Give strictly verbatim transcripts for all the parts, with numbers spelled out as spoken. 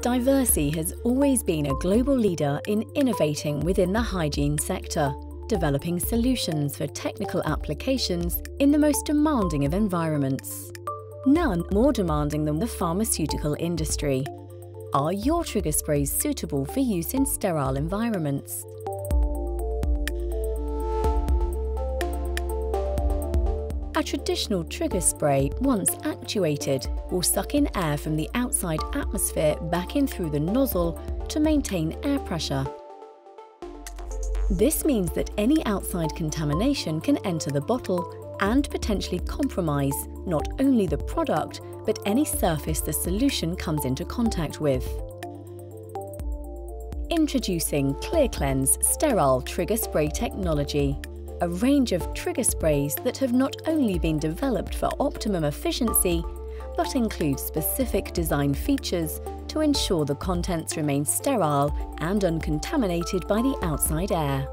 Diversey has always been a global leader in innovating within the hygiene sector, developing solutions for technical applications in the most demanding of environments. None more demanding than the pharmaceutical industry. Are your trigger sprays suitable for use in sterile environments? A traditional trigger spray, once actuated, will suck in air from the outside atmosphere back in through the nozzle to maintain air pressure. This means that any outside contamination can enter the bottle and potentially compromise not only the product, but any surface the solution comes into contact with. Introducing ClearKlens Sterile Trigger Spray Technology, a range of trigger sprays that have not only been developed for optimum efficiency, but include specific design features to ensure the contents remain sterile and uncontaminated by the outside air.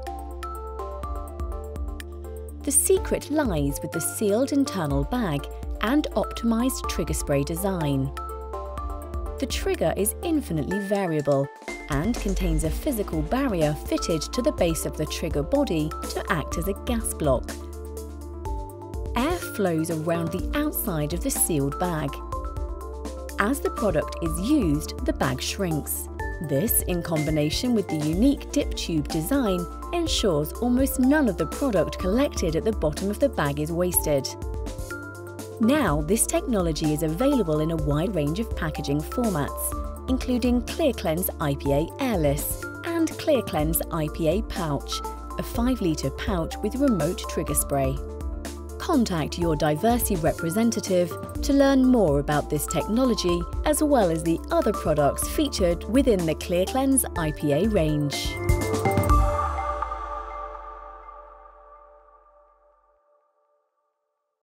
The secret lies with the sealed internal bag and optimized trigger spray design. The trigger is infinitely variable and contains a physical barrier fitted to the base of the trigger body to act as a gas block. Air flows around the outside of the sealed bag. As the product is used, the bag shrinks. This, in combination with the unique dip tube design, ensures almost none of the product collected at the bottom of the bag is wasted. Now, this technology is available in a wide range of packaging formats, including ClearKlens I P A Airless and ClearKlens I P A Pouch, a five litre pouch with remote trigger spray. Contact your Diversey representative to learn more about this technology as well as the other products featured within the ClearKlens I P A range.